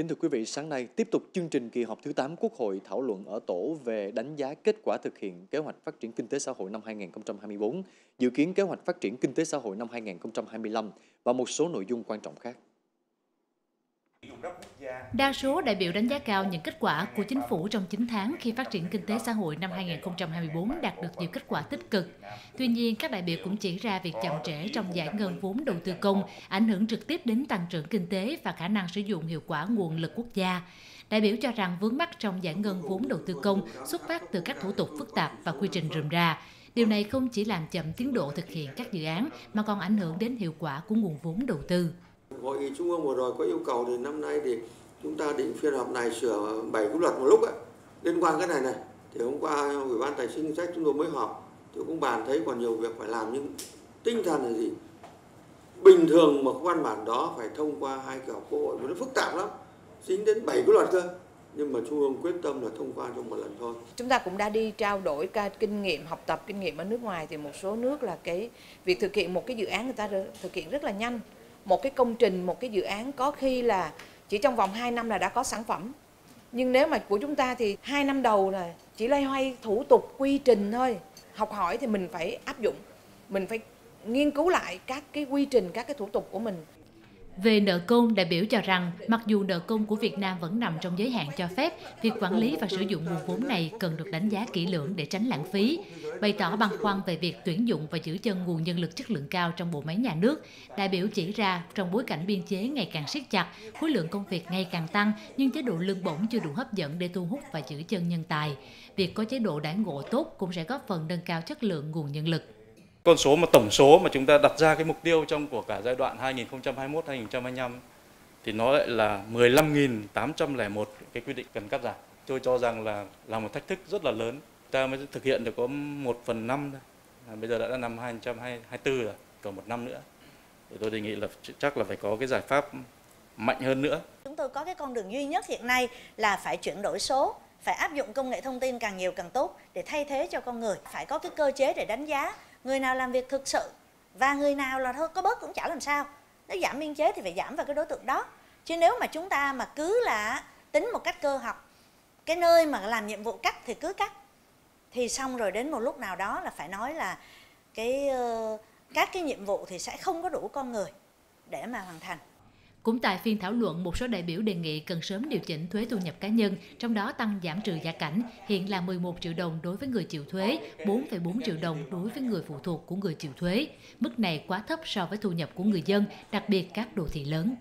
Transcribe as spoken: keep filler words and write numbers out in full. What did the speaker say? Kính thưa quý vị, sáng nay tiếp tục chương trình kỳ họp thứ tám Quốc hội thảo luận ở tổ về đánh giá kết quả thực hiện kế hoạch phát triển kinh tế xã hội năm hai nghìn không trăm hai mươi tư, dự kiến kế hoạch phát triển kinh tế xã hội năm hai nghìn không trăm hai mươi lăm và một số nội dung quan trọng khác. Đa số đại biểu đánh giá cao những kết quả của chính phủ trong chín tháng khi phát triển kinh tế xã hội năm hai nghìn không trăm hai mươi tư đạt được nhiều kết quả tích cực. Tuy nhiên, các đại biểu cũng chỉ ra việc chậm trễ trong giải ngân vốn đầu tư công ảnh hưởng trực tiếp đến tăng trưởng kinh tế và khả năng sử dụng hiệu quả nguồn lực quốc gia. Đại biểu cho rằng vướng mắc trong giải ngân vốn đầu tư công xuất phát từ các thủ tục phức tạp và quy trình rườm rà. Điều này không chỉ làm chậm tiến độ thực hiện các dự án mà còn ảnh hưởng đến hiệu quả của nguồn vốn đầu tư. Hội nghị Trung ương vừa rồi có yêu cầu thì năm nay thì chúng ta định phiên họp này sửa bảy cái luật một lúc ấy. Liên quan cái này này thì hôm qua Ủy ban Tài chính Ngân sách chúng tôi mới họp thì cũng bàn thấy còn nhiều việc phải làm, nhưng tinh thần là gì? Bình thường một văn bản đó phải thông qua hai kỳ họp Quốc hội, nó phức tạp lắm, dính đến bảy cái luật cơ. Nhưng mà Trung ương quyết tâm là thông qua trong một lần thôi. Chúng ta cũng đã đi trao đổi cả kinh nghiệm, học tập kinh nghiệm ở nước ngoài, thì một số nước là cái việc thực hiện một cái dự án người ta thực hiện rất là nhanh. Một cái công trình, một cái dự án có khi là chỉ trong vòng hai năm là đã có sản phẩm. Nhưng nếu mà của chúng ta thì hai năm đầu là chỉ loay hoay thủ tục, quy trình thôi. Học hỏi thì mình phải áp dụng, mình phải nghiên cứu lại các cái quy trình, các cái thủ tục của mình. Về nợ công, đại biểu cho rằng mặc dù nợ công của Việt Nam vẫn nằm trong giới hạn cho phép, việc quản lý và sử dụng nguồn vốn này cần được đánh giá kỹ lưỡng để tránh lãng phí. Bày tỏ băn khoăn về việc tuyển dụng và giữ chân nguồn nhân lực chất lượng cao trong bộ máy nhà nước, đại biểu chỉ ra trong bối cảnh biên chế ngày càng siết chặt, khối lượng công việc ngày càng tăng nhưng chế độ lương bổng chưa đủ hấp dẫn để thu hút và giữ chân nhân tài. Việc có chế độ đãi ngộ tốt cũng sẽ góp phần nâng cao chất lượng nguồn nhân lực. Con số mà tổng số mà chúng ta đặt ra cái mục tiêu trong của cả giai đoạn hai nghìn không trăm hai mươi mốt đến hai nghìn không trăm hai mươi lăm thì nó lại là mười lăm nghìn tám trăm lẻ một cái quy định cần cắt giảm. Tôi cho rằng là là một thách thức rất là lớn. Ta mới thực hiện được có một phần năm thôi. À, bây giờ đã là năm hai nghìn không trăm hai mươi tư rồi, còn một năm nữa. Thì tôi đề nghị là chắc là phải có cái giải pháp mạnh hơn nữa. Chúng tôi có cái con đường duy nhất hiện nay là phải chuyển đổi số, phải áp dụng công nghệ thông tin càng nhiều càng tốt để thay thế cho con người, phải có cái cơ chế để đánh giá người nào làm việc thực sự và người nào là thôi có bớt cũng chả làm sao. Nếu giảm biên chế thì phải giảm vào cái đối tượng đó. Chứ nếu mà chúng ta mà cứ là tính một cách cơ học, cái nơi mà làm nhiệm vụ cắt thì cứ cắt, thì xong rồi đến một lúc nào đó là phải nói là cái các cái nhiệm vụ thì sẽ không có đủ con người để mà hoàn thành. Cũng tại phiên thảo luận, một số đại biểu đề nghị cần sớm điều chỉnh thuế thu nhập cá nhân, trong đó tăng giảm trừ gia cảnh, hiện là mười một triệu đồng đối với người chịu thuế, bốn phẩy bốn triệu đồng đối với người phụ thuộc của người chịu thuế. Mức này quá thấp so với thu nhập của người dân, đặc biệt các đô thị lớn.